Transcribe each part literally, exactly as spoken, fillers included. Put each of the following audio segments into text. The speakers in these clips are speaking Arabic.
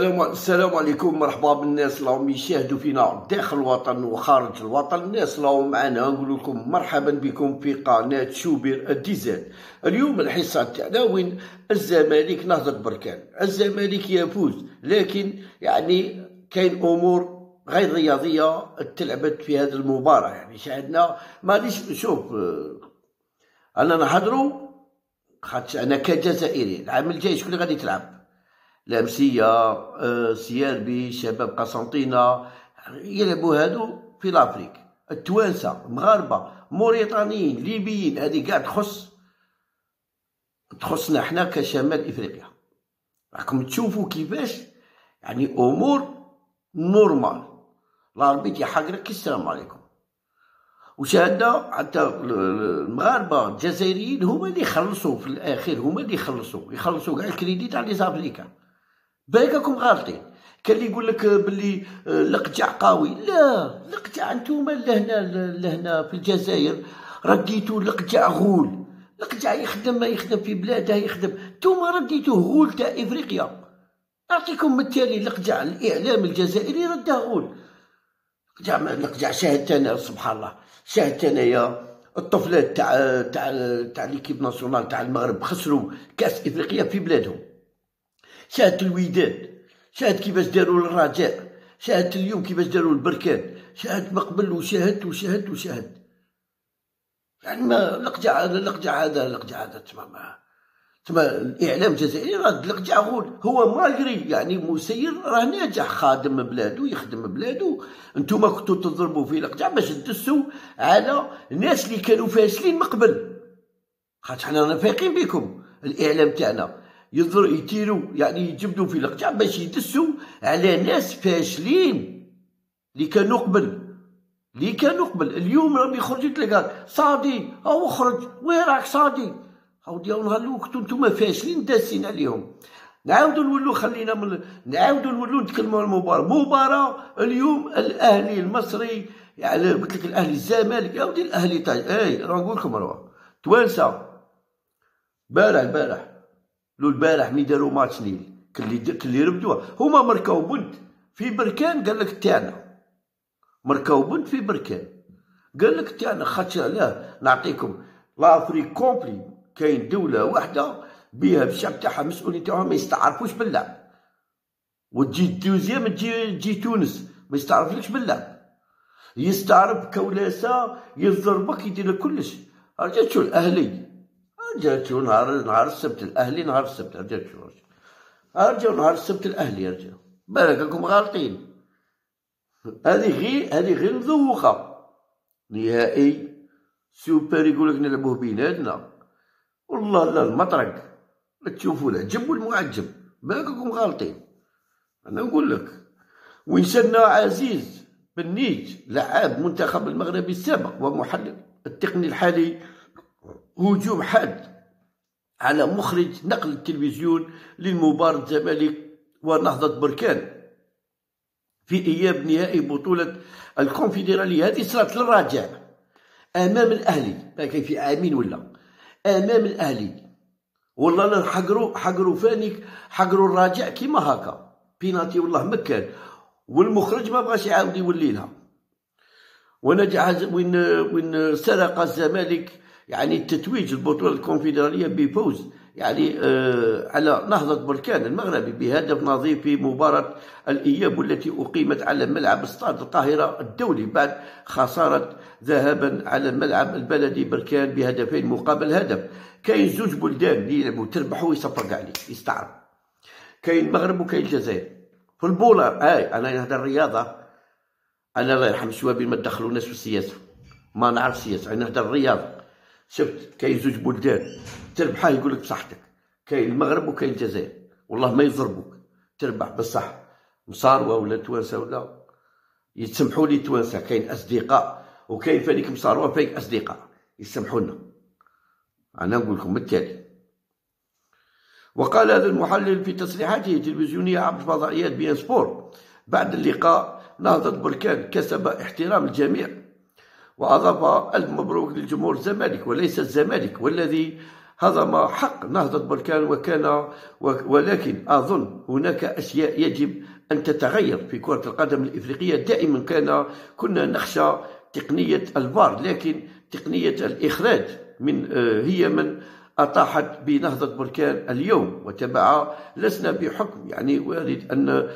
السلام عليكم، مرحبا بالناس اللي راهم يشاهدوا فينا داخل الوطن وخارج الوطن. الناس اللي راهم معنا نقول لكم مرحبا بكم في قناه شوبير الديزاد. اليوم الحصه التعناوين: الزمالك نهضة بركان. الزمالك يفوز، لكن يعني كاين امور غير رياضيه تلعبت في هذه المباراه. يعني شاهدنا مانيش نشوف انا نحضروا، خاطش انا كجزائري العام الجاي شكون اللي غادي تلعب؟ لامسيه، آه، سياربي، شباب قسنطينه، يلعبوا هادو في لافريك. التوانسه، مغاربه، موريتانيين، ليبيين، هذه كاع تخص تخصنا حنا كشمال افريقيا. راكم تشوفوا كيفاش يعني امور نورمال، العربي تيحقرك. السلام عليكم. وشاهدنا حتى المغاربه الجزائريين هما اللي خلصوا في الاخير، هما اللي خلصوا يخلصوا كاع الكريدي تاع لي زافريكان. بالكم غالطين، كان اللي يقول لك باللي القجع قوي، لا القجع نتوما لهنا لهنا في الجزائر رديتو القجع غول، القجع يخدم يخدم في بلاده يخدم، نتوما رديتوه غول تاع افريقيا. نعطيكم بالتالي القجع الاعلام الجزائري رده غول. القجع شاهدت انا، سبحان الله، شاهدت انايا الطفلات تاع تاع تاع ليكيب ناسيونال تاع المغرب خسروا كاس افريقيا في بلادهم. شاهدت الوداد، شاهدت كيفاش داروا للرجاء، شاهدت اليوم كيفاش داروا للبركان، شاهدت مقبل وشاهدت وشاهدت وشاهدت. يعني ما القجع القجع هذا القجع هذا تما تما الاعلام الجزائري راه القجع غول. هو مالغري يعني مسير راه ناجح، خادم بلادو يخدم بلادو. انتوما كنتو تضربوا في القجع باش تدسوا على الناس اللي كانوا فاشلين من قبل، خاطر حنا رانا فايقين بكم. الاعلام تاعنا يضر يتيروا يعني يجبدوا في القجع باش يدسوا على ناس فاشلين اللي كانوا قبل اللي كانوا قبل اليوم راهم يخرجوا تلقاك صادي، او خرج وين راك صادي؟ عاود يا نهار لو كنتو نتوما فاشلين داسين عليهم. نعاودو نولو خلينا من نعاودو نولو نتكلمو على المباراة. مباراة اليوم الاهلي المصري، يعني قلت لك الاهلي الزمالك، يا ودي الاهلي تاع اي راه نقول لكم راه توانسه. البارح البارح لو البارح مي دارو ماتش نيل، كلي كلي ربدوها هما، مركاو بنت في بركان قال لك تاعنا، مركاو بنت في بركان قال لك تاعنا. خاطر علاه نعطيكم لافريك كومبلي، كاين دولة واحدة بها الشعب تاعها المسؤولين تاعهم ما يستعرفوش باللعب، وتجي الدوزيام تجي تجي تونس ما يستعرفلكش باللعب، يستعرف كولاسة يضربك يدير لك كلش. رجعت شو الأهلي، رجعت شو نهار نهار السبت الأهلي، نهار السبت رجعت شو رجعوا نهار السبت الأهلي رجعوا. بالك راكم غالطين، هذه غير هذه غير مذوقة. نهائي سوبر يقول لك نلعبوه بيناتنا، والله لا المطرق تشوفوا العجب والمعجب. بالكم غالطين، انا نقول لك. ويسنى عزيز بن نيج لاعب منتخب المغربي السابق ومحلل التقني الحالي هجوم حاد على مخرج نقل التلفزيون لمباراة الزمالك ونهضة بركان في اياب نهائي بطولة الكونفدرالية. هذه صارت للراجع امام الاهلي، ما كاين في عامين ولا امام الاهلي. والله لا حقروا حقروا فانيك، حقروا الراجع كيما هكا بيناتي، والله ما كان. والمخرج ما بغاش يعاود يولي لها. ونجح وين وين سرق الزمالك يعني التتويج البطوله الكونفدراليه بفوز يعني آه على نهضه بركان المغربي بهدف نظيف في مباراه الاياب التي اقيمت على ملعب استاد القاهره الدولي بعد خساره ذهابا على الملعب البلدي بركان بهدفين مقابل هدف. كاين زوج بلدان اللي يلعبوا، تربحوا ويصفق عليك يستعرض، كاين المغرب وكاين الجزائر في البولر. اي انا نهضر الرياضه، انا الله يرحم الشوابي ما تدخلوناش في السياسه، ما نعرف السياسه، انا نهضر الرياضه. شفت كاين زوج بلدان تربحها يقول لك بصحتك، كاين المغرب وكاين الجزائر، والله ما يضربوك تربح بصح مصاروه ولا توانسه ولا يتسمحوا لي توانسه، كاين اصدقاء وكاين فانيك مصاروه فانيك اصدقاء يسمحوا لنا. انا نقول لكم بالتالي. وقال هذا المحلل في تصريحاته التلفزيونيه عبر فضائيات بي ان سبور بعد اللقاء: نهضة بركان كسب احترام الجميع، وأضاف ألف مبروك للجمهور الزمالك وليس الزمالك والذي هذا ما حق نهضة بركان وكان، ولكن أظن هناك أشياء يجب أن تتغير في كرة القدم الإفريقية. دائما كان كنا نخشى تقنية الفار، لكن تقنية الإخراج من هي من أطاحت بنهضة بركان اليوم. وتبع لسنا بحكم، يعني وارد أن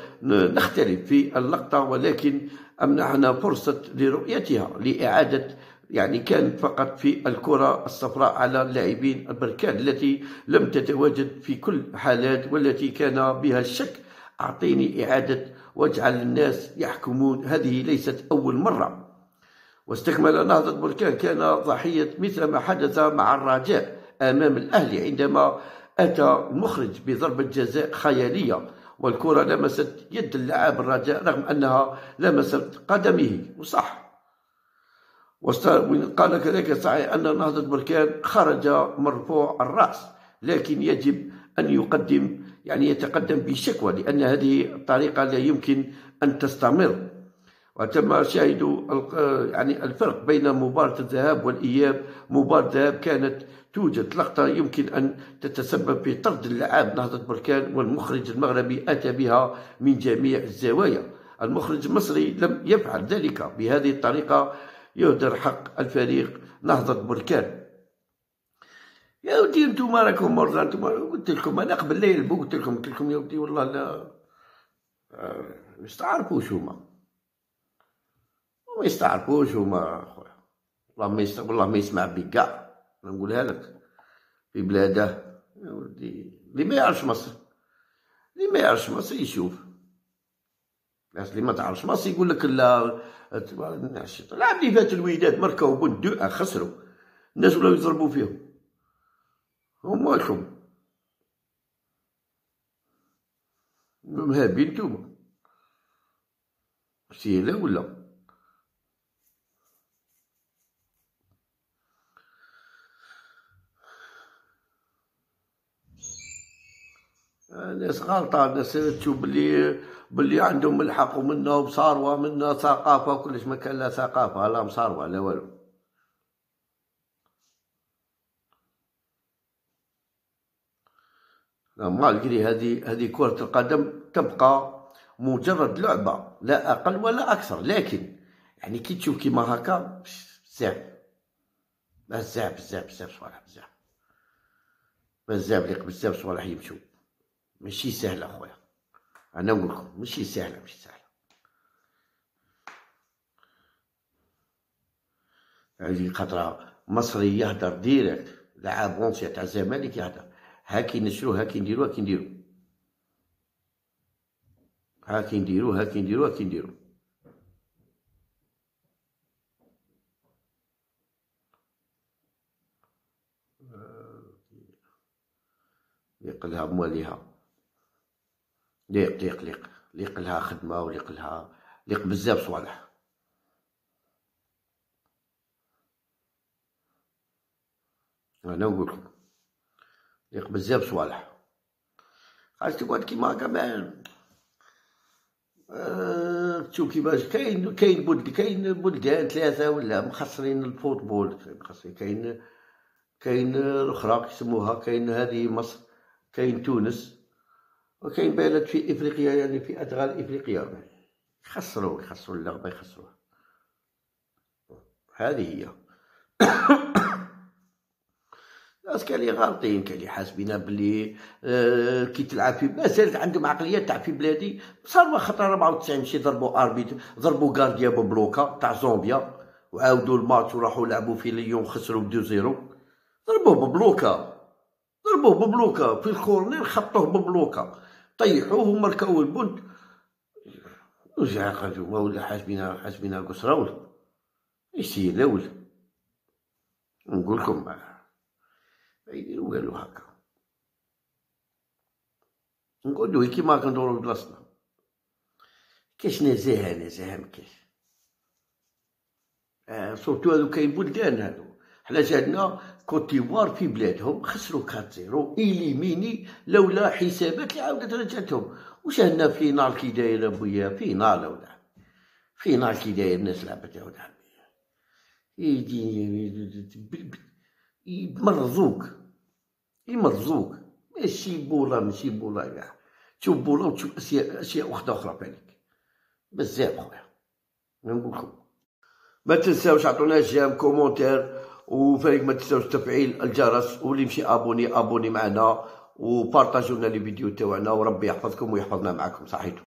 نختلف في اللقطة، ولكن أمنعنا فرصة لرؤيتها لإعادة، يعني كانت فقط في الكرة الصفراء على اللاعبين البركان التي لم تتواجد في كل حالات والتي كان بها الشك. أعطيني إعادة واجعل الناس يحكمون، هذه ليست أول مرة. واستكمل نهضة بركان كان ضحية مثل ما حدث مع الرجاء أمام الأهلي عندما أتى المخرج بضربة جزاء خيالية والكرة لمست يد اللاعب الرجاء رغم أنها لمست قدمه، وصح. وقال كذلك صحيح أن نهضة بركان خرج مرفوع الرأس، لكن يجب أن يقدم، يعني يتقدم بشكوى، لأن هذه الطريقة لا يمكن أن تستمر. وتم شاهد يعني الفرق بين مباراة الذهاب والإياب. مباراة الذهاب كانت توجد لقطة يمكن أن تتسبب في طرد اللاعب نهضة بركان، والمخرج المغربي أتى بها من جميع الزوايا. المخرج المصري لم يفعل ذلك، بهذه الطريقة يهدر حق الفريق نهضة بركان. يا ودي انتوما راكم مرضى، انتوما قلت لكم انا قبل لا يلعبوا، قلت لكم قلت لكم يا ودي والله لا ما يستعرفوش هما، ما يستعرفوش هما خويا، والله ما يست... والله ما يسمع بك كاع، انا نقولها لك في بلاده. يا ودي اللي ما يعرفش مصر، اللي ما يعرفش مصر يشوف، الناس اللي ما تعرفش مصر يقول لك لا. العام اللي فات الوداد مركاو بون دو ان خسروا، الناس ولاو يضربوا فيهم، هما لكم مهابين نتوما سهلة ولا؟ الناس غالطة، الناس تشوف بلي بلي عندهم الحق ومنا ومصاروة منا ثقافة وكلش، ما كان لا ثقافة لا مصاروة لا والو. مالغري هذه هذه كرة القدم تبقى مجرد لعبة لا أقل ولا أكثر، لكن يعني كي تشوف كيما هكا بزاف بزاف بزاف بزاف صوالح، بزاف بزاف بزاف صوالح يمشوا، ماشي سهلة خويا، أنا نقول لكم ماشي سهلة ماشي سهلة. هذه خطرة مصري يهدر ديريكت، لاعب غونسي تاع الزمالك يهدر، هاكي نشرو هاكي نديرو هاكي نديرو هاكي نديرو هاكي نديرو هاكي نديرو يقلها بمواليها، ليق ليق ليق ليق لها خدمة وليق لها ليق بزاف صوالح. أنا نقولكم ليق بزاف صوالح، عاد تقعد كيما هاكا باين تشوف كيفاش كاين كاين بلد كاين بلدان ثلاثة ولا مخسرين الفوتبول، مخسرين كاين كاين الأخرى كيسموها، كاين هذه مصر، كاين تونس، وكاين بلد في إفريقيا يعني في أدغال إفريقيا يخسروا يخسروا اللعبة يخسروها، هذه هي. الناس كاين اللي غالطين، كاين اللي حاسبين بلي آه كي تلعب في مازالت عندهم عقليه تاع في بلادي صاروا خطره أربعة وتسعين مشي ضربوا اربيت، ضربوا غارديا ببلوكا تاع زومبيا وعاودوا الماتش وراحوا لعبوا في ليون خسروا ب اثنين صفر، ضربوه ببلوكا ضربوه ببلوكا في الكورنير، خطوه ببلوكا طيحوه ومركاو البنت. واش عقلتو ولا حاسبينها حاسبينها قصرا ولا ايش هي؟ لا ولا نقول لكم يديرو والو هاكا، نقعدو غي كيما هاكا ندورو بلاصتنا، كاش نزاهة نزاهة مكاش، آه سورتو هادو كاين بلدان هادو، حنا جاتنا كوت ديفوار في بلادهم خسرو أربعة صفر إيليميني لولا حسابات اللي عاودت رجعتهم، واش عندنا فينال كي داير أبويا فينال أولاد، فينال كي داير الناس لعبت أولاد، يديني مرضوك مرزوق، ماشي بولا ماشي بولا كاع، تشوف بولا وتشوف اشياء اشياء وحده اخرى بالك بزاف خويا. نقولكم ما تنساوش عطونا جيم كومونتير وفريق، ما تنساوش تفعيل الجرس، واللي مشي ابوني ابوني معنا وبارطاجيونا لي فيديو تاعنا، وربي يحفظكم ويحفظنا معكم. صحيتو.